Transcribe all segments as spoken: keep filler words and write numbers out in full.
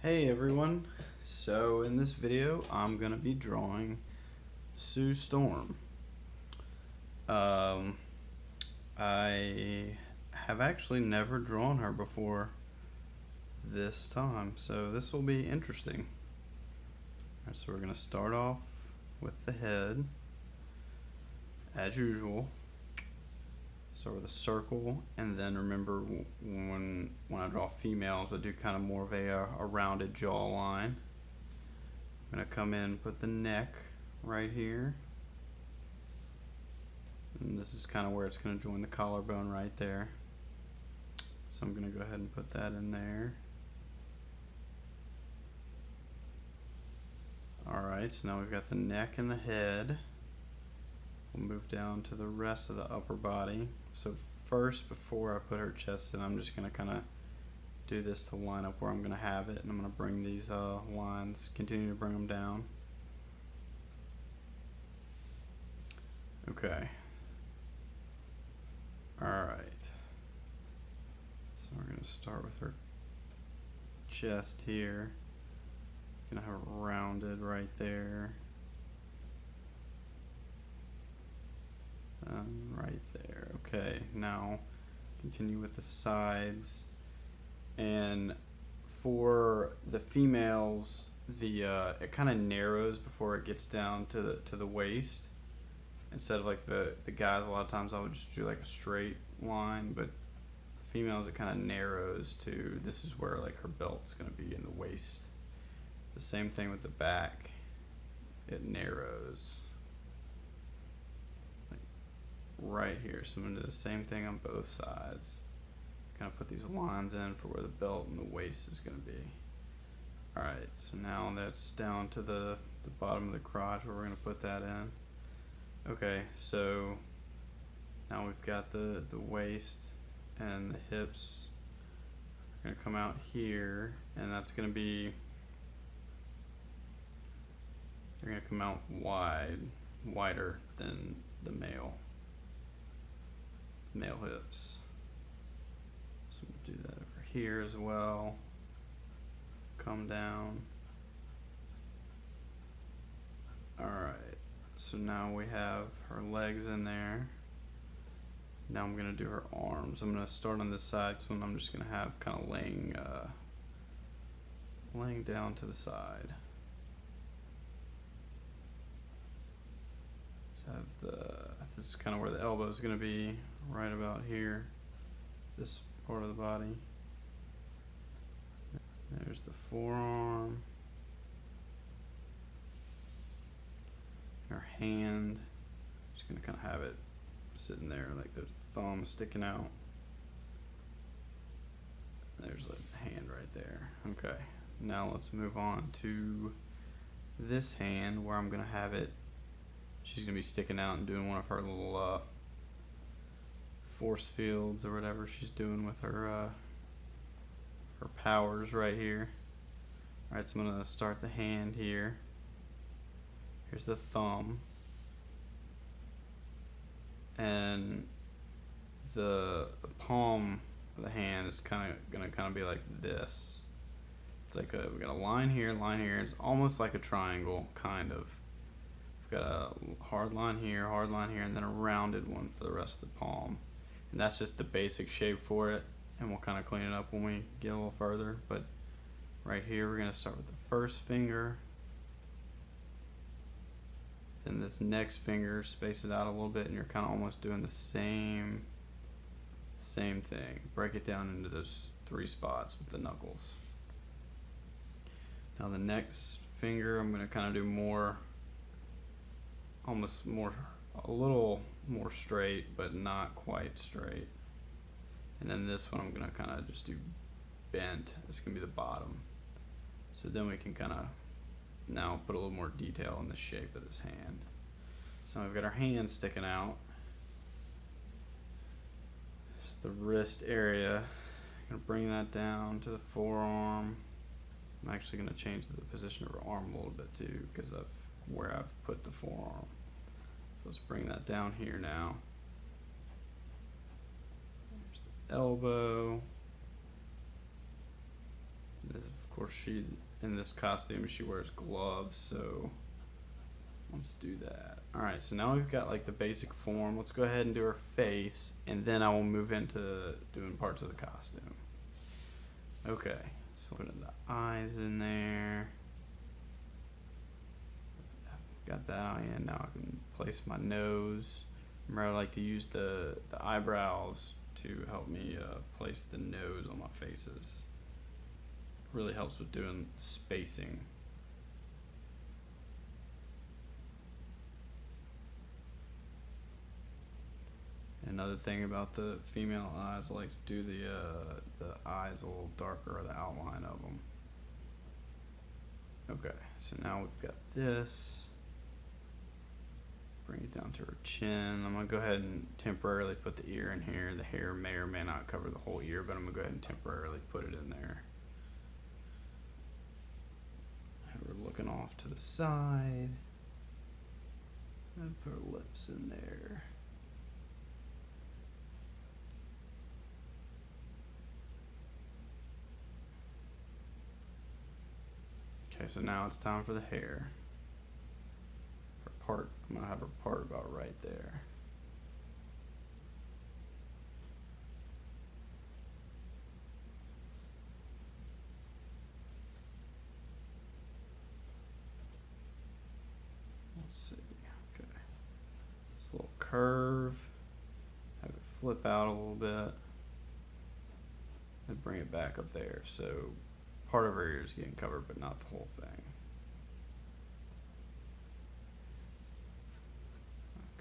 Hey everyone, so in this video I'm going to be drawing Sue Storm. Um, I have actually never drawn her before this time, so this will be interesting. All right, so we're going to start off with the head, as usual. Start with a circle, and then remember when when I draw females, I do kind of more of a, a rounded jawline. I'm gonna come in, put the neck right here, and this is kind of where it's gonna join the collarbone right there. So I'm gonna go ahead and put that in there. All right, so now we've got the neck and the head. We'll move down to the rest of the upper body. So first, before I put her chest in, I'm just going to kind of do this to line up where I'm going to have it, and I'm going to bring these uh, lines, continue to bring them down. Okay. Alright. So we're going to start with her chest here. Going to have it rounded right there. Um, right there. Okay, now continue with the sides, and for the females, the uh, it kind of narrows before it gets down to the to the waist. Instead of like the the guys, a lot of times I would just do like a straight line, but females it kind of narrows to this is where like her belt's gonna be in the waist. The same thing with the back, it narrows right here, so I'm going to do the same thing on both sides. Kind of put these lines in for where the belt and the waist is going to be. Alright, so now that's down to the, the bottom of the crotch where we're going to put that in. Okay, so now we've got the, the waist and the hips. We're going to come out here, and that's going to be, they're going to come out wide, wider than the male. male hips. So we'll do that over here as well. Come down. Alright, so now we have her legs in there. Now I'm going to do her arms. I'm going to start on this side, so I'm just going to have kind of laying, uh, laying down to the side. So have the, this is kind of where the elbow is going to be, right about here, this part of the body. There's the forearm, her hand, just going to kind of have it sitting there like the thumb sticking out. There's the hand right there. Okay, now let's move on to this hand where I'm going to have it. She's going to be sticking out and doing one of her little uh, force fields or whatever she's doing with her uh, her powers right here. Alright, so I'm going to start the hand here. Here's the thumb. And the palm of the hand is kind of going to kind of be like this. It's like a, we got a line here, line here. It's almost like a triangle, kind of. Got a hard line here, hard line here, and then a rounded one for the rest of the palm. And that's just the basic shape for it, and we'll kind of clean it up when we get a little further. But right here we're going to start with the first finger, then this next finger, space it out a little bit, and you're kind of almost doing the same same thing. Break it down into those three spots with the knuckles. Now the next finger I'm going to kind of do more almost more, a little more straight, but not quite straight. And then this one I'm gonna kind of just do bent. It's gonna be the bottom. So then we can kind of now put a little more detail in the shape of this hand. So we've got our hand sticking out. It's the wrist area. I'm gonna bring that down to the forearm. I'm actually gonna change the position of her arm a little bit too, because I've where I've put the forearm. So let's bring that down here now. There's the elbow. This, of course, she in this costume she wears gloves, so let's do that. All right, so now we've got like the basic form. Let's go ahead and do her face, and then I will move into doing parts of the costume. Okay, so putting the eyes in there. Got that on in. Now I can place my nose. Remember, I like to use the, the eyebrows to help me uh, place the nose on my faces. Really helps with doing spacing. Another thing about the female eyes, I like to do the, uh, the eyes a little darker, or the outline of them. Okay, so now we've got this. Bring it down to her chin. I'm gonna go ahead and temporarily put the ear in here. The hair may or may not cover the whole ear, but I'm gonna go ahead and temporarily put it in there. We're looking off to the side. And put her lips in there. Okay, so now it's time for the hair. Her part, I'm gonna have her part about right there. Let's see, okay. This little curve, have it flip out a little bit, and bring it back up there. So part of her ear is getting covered, but not the whole thing.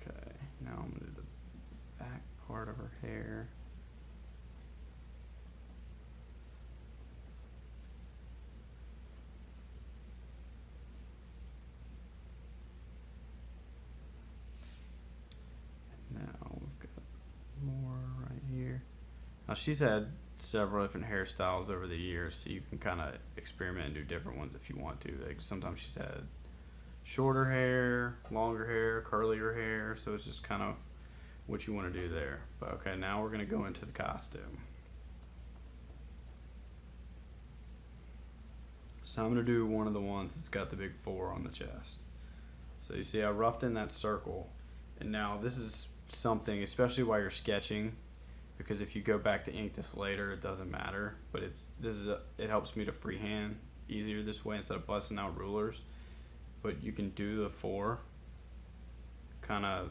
Okay, now I'm gonna do the back part of her hair. And now we've got more right here. Now she's had several different hairstyles over the years, so you can kind of experiment and do different ones if you want to. Like sometimes she's had shorter hair, longer hair, curlier hair, so it's just kind of what you want to do there. But okay, now we're going to go into the costume. So I'm going to do one of the ones that's got the big four on the chest. So you see I roughed in that circle, and now this is something, especially while you're sketching, because if you go back to ink this later, it doesn't matter. But it's this is a, it helps me to freehand easier this way instead of busting out rulers. But you can do the four kind of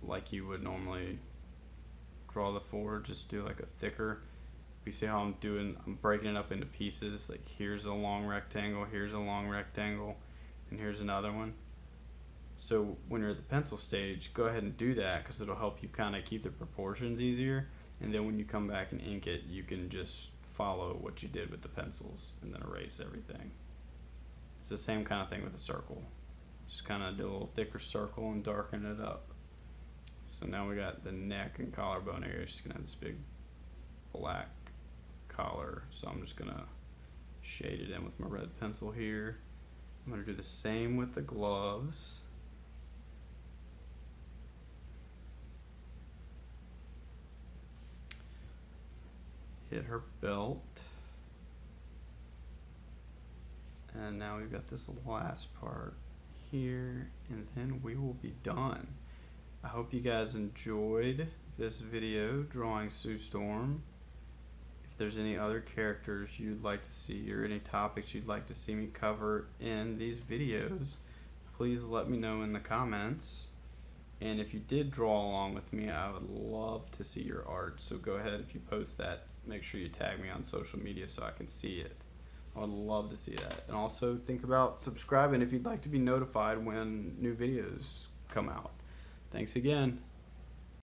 like you would normally draw the four. Just do like a thicker. You see how I'm doing? I'm breaking it up into pieces. Like here's a long rectangle, here's a long rectangle, and here's another one. So when you're at the pencil stage, go ahead and do that because it'll help you kind of keep the proportions easier. And then when you come back and ink it, you can just follow what you did with the pencils and then erase everything. It's the same kind of thing with a circle. Just kind of do a little thicker circle and darken it up. So now we got the neck and collarbone area. She's gonna have this big black collar. So I'm just gonna shade it in with my red pencil here. I'm gonna do the same with the gloves. Hit her belt. And now we've got this last part here, and then we will be done. I hope you guys enjoyed this video drawing Sue Storm. If there's any other characters you'd like to see or any topics you'd like to see me cover in these videos, please let me know in the comments. And if you did draw along with me, I would love to see your art. So go ahead, if you post that, make sure you tag me on social media so I can see it. I would love to see that. And also think about subscribing if you'd like to be notified when new videos come out. Thanks again.